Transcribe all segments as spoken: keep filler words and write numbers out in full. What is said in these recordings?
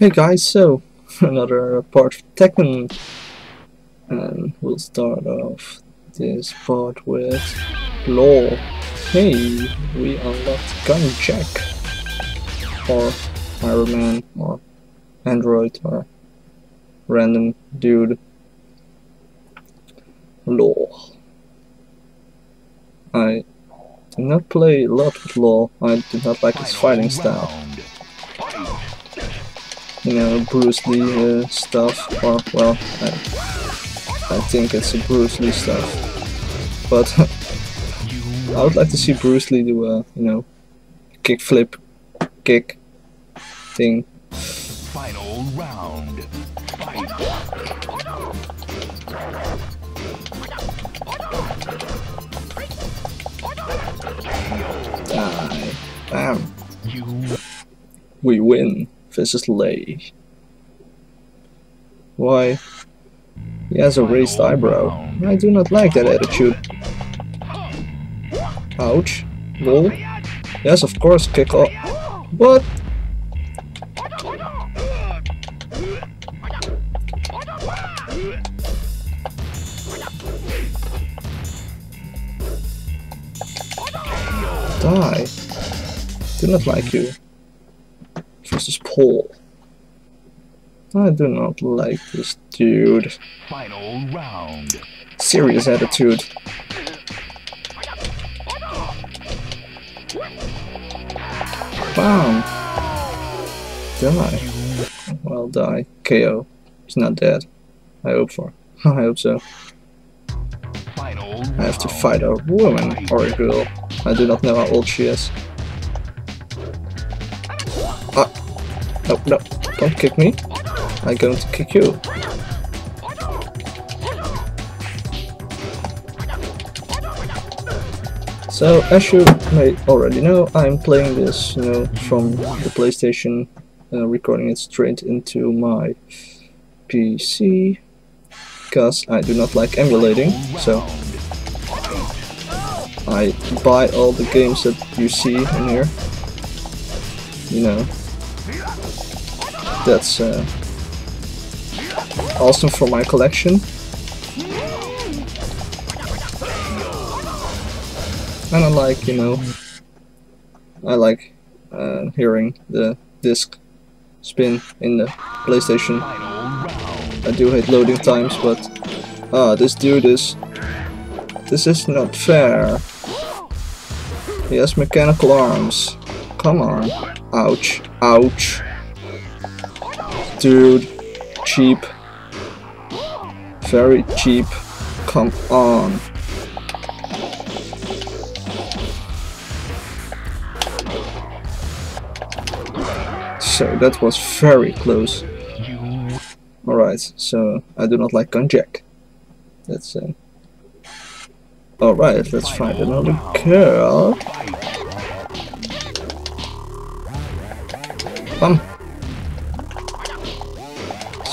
Hey guys, so another part of Tekken, and we'll start off this part with Law. Hey, we unlocked Gun Jack, or Iron Man, or Android, or random dude. Law. I did not play a lot with Law. I did not like his fighting style. You know, Bruce Lee uh, stuff, or well, I, I think it's a Bruce Lee stuff. But I would like to see Bruce Lee do a, you know, kickflip, kick thing. Final round. Die. Bam. We win. Versus Lay. Why? He has a raised eyebrow. I do not like that attitude. Ouch. Lol. Yes, of course, kick off. What? Die. Do not like you. Versus Paul. I do not like this dude. Final round. Serious attitude. Bam. Die. Well, die. K O. He's not dead. I hope for. I hope so. I have to fight a woman or a girl. I do not know how old she is. No, no, don't kick me. I'm going to kick you. So, as you may already know, I'm playing this, you know, from the PlayStation, uh, recording it straight into my P C, because I do not like emulating, so I buy all the games that you see in here, you know. That's uh, awesome for my collection. And I like, you know, I like uh, hearing the disc spin in the PlayStation. I do hate loading times, but ah, this dude is, this is not fair. He has mechanical arms. Come on. Ouch. Ouch. Dude, cheap, very cheap, come on. So that was very close. Alright, so I do not like Gun Jack. That's uh... Alright, let's find another girl. Come.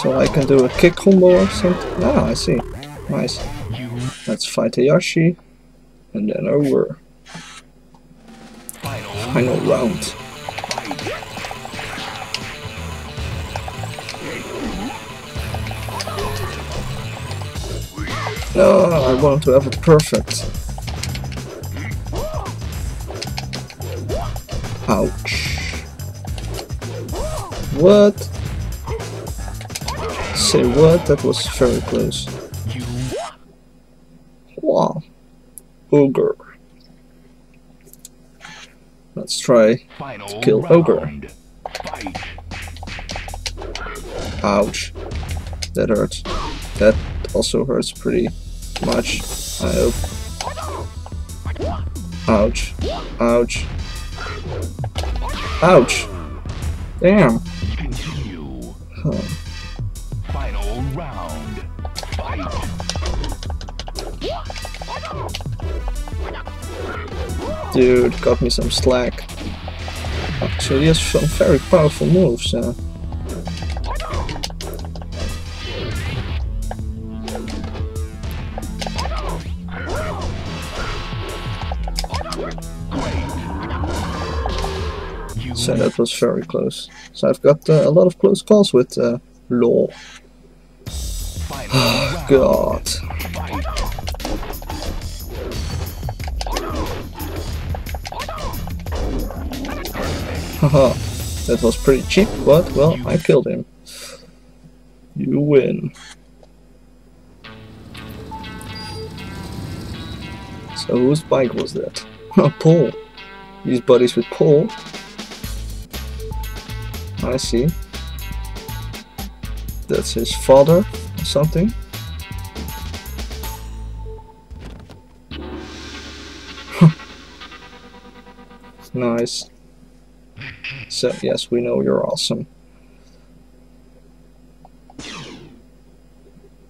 So I can do a kick combo or something. Ah, I see. Nice. Let's fight a Yashi. And then over. Final round. No, oh, I want to have it perfect. Ouch. What? Say what? That was very close. Wow. Ogre. Let's try to kill Ogre. Ouch. That hurts. That also hurts pretty much, I hope. Ouch. Ouch. Ouch. Damn. Huh. Round. Dude, got me some slack. Actually, he has some very powerful moves. Uh. So that was very close. So I've got uh, a lot of close calls with uh, Law. Oh, God. Haha, that was pretty cheap, but, well, I killed him. You win. So whose bike was that? Oh, Paul. He's buddies with Paul. I see. That's his father or something. Nice. So, yes, we know you're awesome.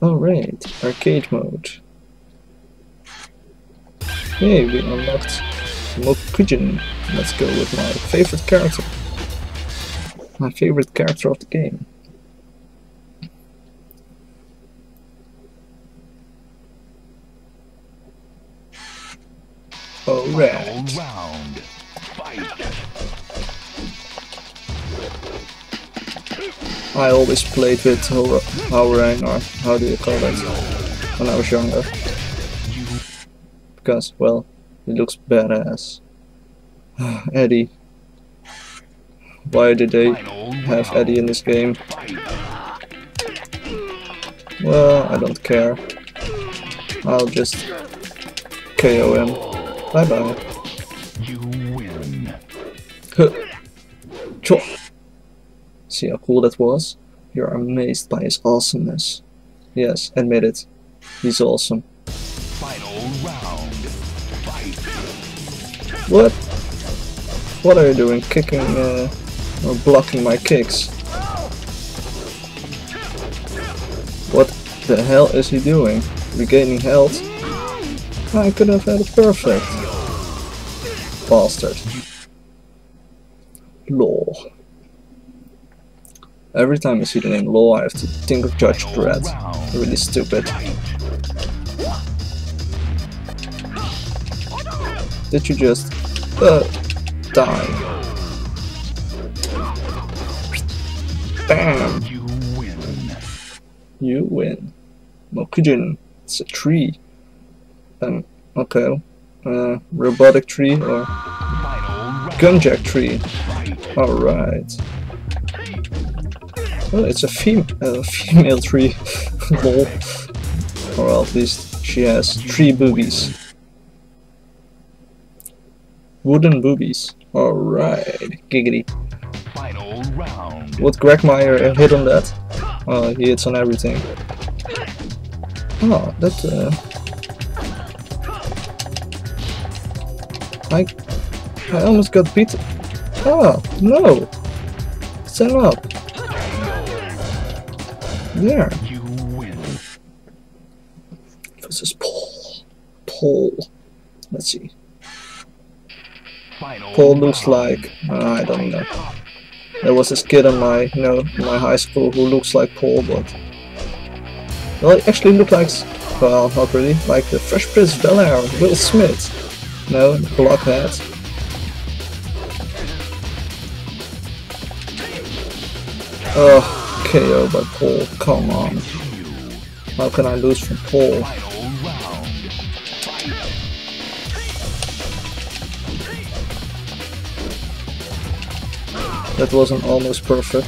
Alright, arcade mode. Hey, we unlocked Mokujin. Let's go with my favorite character. My favorite character of the game. Alright. I always played with Hwoarang, or how do you call that, when I was younger. Because, well, he looks badass. Eddy. Why did they have Eddy in this game? Well, I don't care. I'll just K O him. Bye bye. You win. Huh. Chop. See how cool that was? You're amazed by his awesomeness. Yes, admit it. He's awesome. Final round. Fight. What? What are you doing? Kicking uh, or blocking my kicks? What the hell is he doing? Regaining health? I could have had it perfect. Bastard. Lol. Every time I see the name Law, I have to think of Judge Dredd. Really stupid. Did you just... Uh, die? Bam! You win. You win. Mokujin. It's a tree. Um, okay. Uh, robotic tree or... Gun Jack tree. Alright. Oh, it's a fem uh, female tree. Lol. Or at least she has three boobies. Wooden boobies. Alright, giggity. Final round. Would Greg Meyer hit on that? Oh, he hits on everything. Oh, that... Uh... I... I almost got beat... Oh, no! Stand up! There. You win. This is Paul. Paul. Let's see. Final Paul looks like uh, I don't know. There was this kid in my you know my high school who looks like Paul, but well, he actually looked like well, not really like the Fresh Prince of Bel-Air, Will Smith. No, blockhead. Oh. K O by Paul, come on. How can I lose from Paul? That wasn't almost perfect.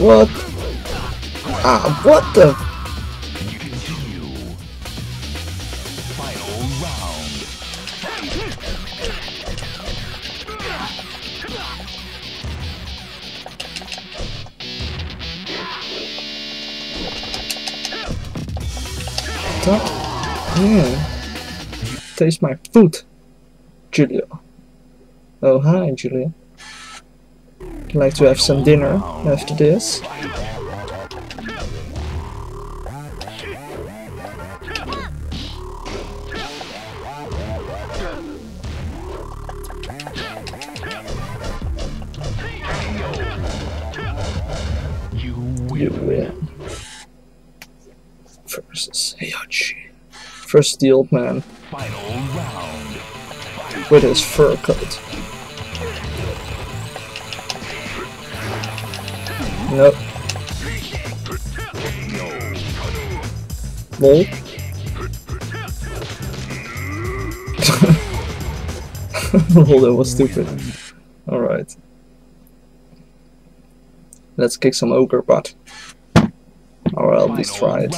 What? Ah, what the? Yeah. Taste my food, Julia. Oh, hi, Julia. I'd like to have some dinner after this. You win. You win. Versus Yashi. First the old man with his fur coat. Nope. Nope. Oh, that was stupid. Alright. Let's kick some ogre butt. Or I'll at least try it.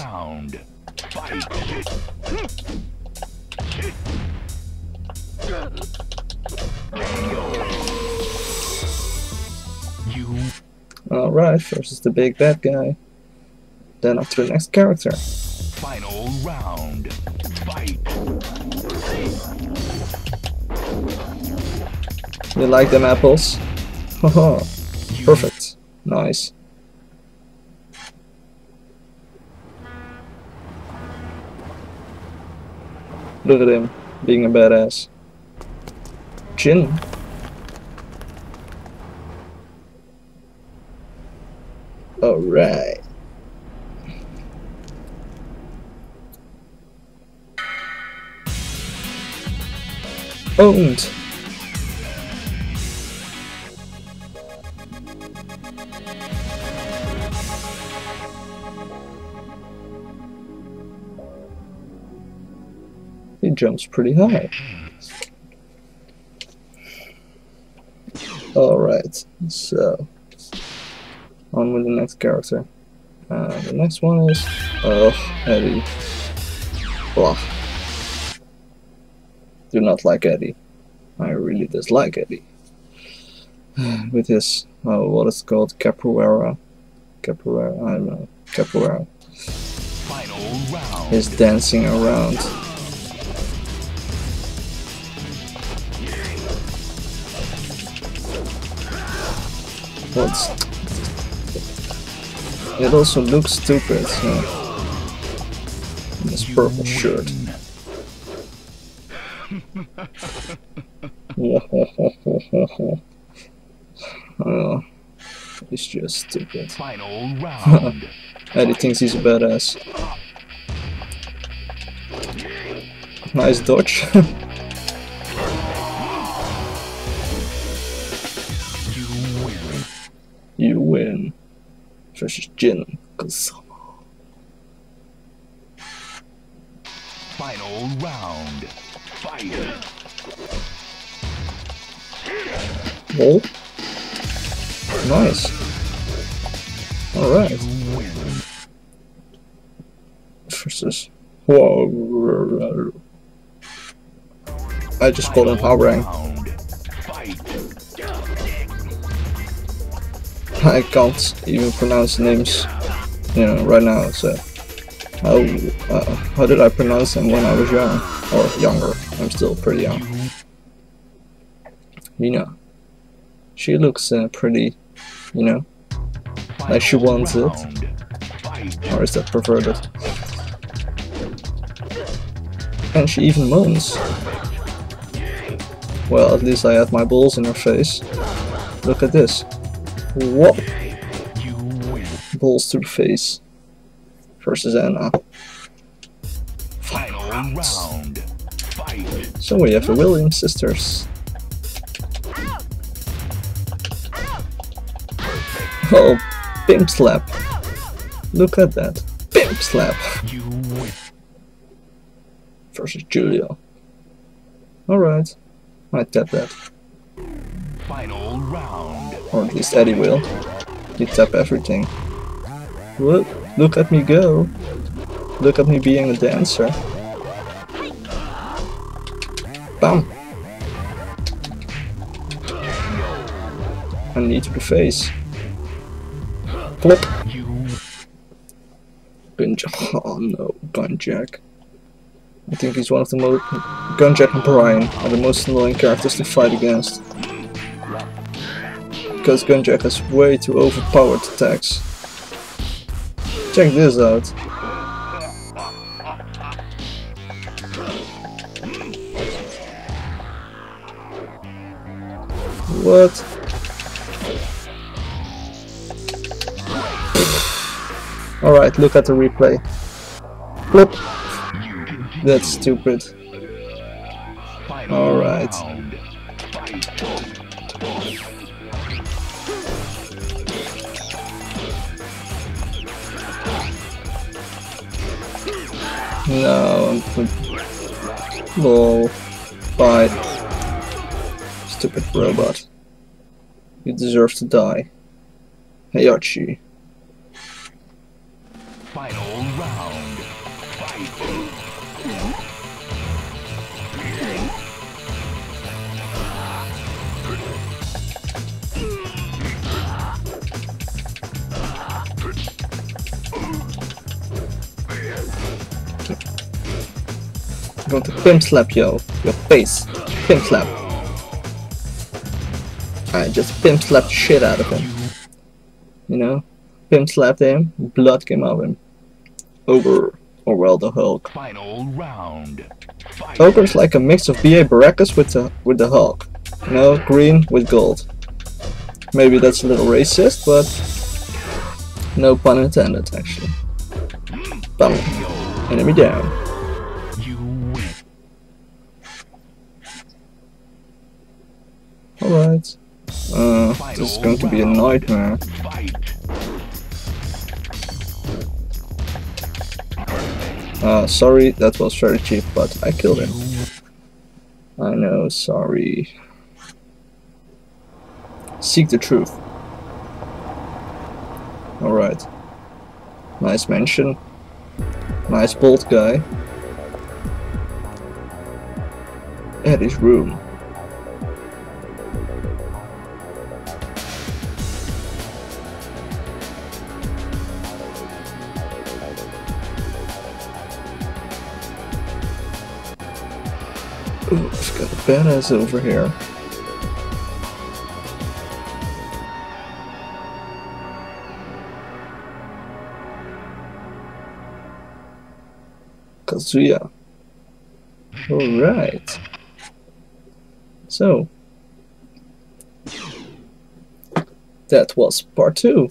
Alright, first is the big bad guy. Then up to the next character. Final round. Fight. You like them apples? Haha. Perfect. Nice. Look at him being a badass. Chin. Alright. Owned. He jumps pretty high. Alright, so on with the next character. Uh, the next one is oh, Eddy. Blah. Do not like Eddy. I really dislike Eddy. With his oh, what is called Capoeira. Capoeira, I don't know. Capoeira. He's dancing around. What's it also looks stupid, so... in this purple shirt. Oh, it's just stupid. Eddie thinks he's a badass. Nice dodge. You win. Versus Jin Kusama. Final round. Fire. Oh. Nice. Alright. Versus. Whoa. I just called him Hwoarang. I can't even pronounce names, you know, right now, so how, uh, how did I pronounce them when I was young, or younger? I'm still pretty young. Nina. She looks uh, pretty, you know, like she wants it, or is that perverted? And she even moans. Well, at least I had my balls in her face. Look at this. What? Balls to the face. Versus Anna. Final round. So we have the Williams sisters. Oh, pimp slap. Look at that. Pimp slap. Versus Julia. Alright. I tap that. Final round. Or at least Eddy will. You tap everything. Look, look at me go. Look at me being a dancer. Bam! And knee to the face. Plop! Bunjack. Oh no, Gun Jack. I think he's one of the most. Gun Jack and Brian are the most annoying characters to fight against. Because Gun Jack has way too overpowered attacks. Check this out. What? Alright, look at the replay. Flip! That's stupid. Alright. No, I'm lol. Bye. Stupid robot. You deserve to die. Hey, Archie. Final round. I'm going to pimp slap yo, your face. Pimp slap. I just pimp slapped shit out of him. You know? Pimp slapped him, blood came out of him. Ogre, or well, the Hulk. Final round. Ogre's like a mix of B A Baracus with the with the Hulk. You know, green with gold. Maybe that's a little racist, but no pun intended, actually. Bam. Enemy down. You win. All right. Uh, this is going to be a nightmare. Uh, sorry, that was very cheap, but I killed him. I know, sorry. Seek the truth. Alright. Nice mansion. Nice bold guy. Eddy's room. Ooh, it's got a badass over here. Kazuya. Alright. So, that was part two.